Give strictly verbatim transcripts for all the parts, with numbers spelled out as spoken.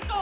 ¡Papito!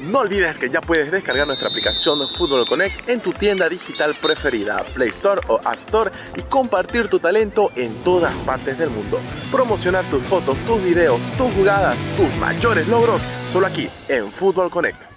No olvides que ya puedes descargar nuestra aplicación FutbolConnect en tu tienda digital preferida, Play Store o App Store, y compartir tu talento en todas partes del mundo. Promocionar tus fotos, tus videos, tus jugadas, tus mayores logros, solo aquí en FutbolConnect.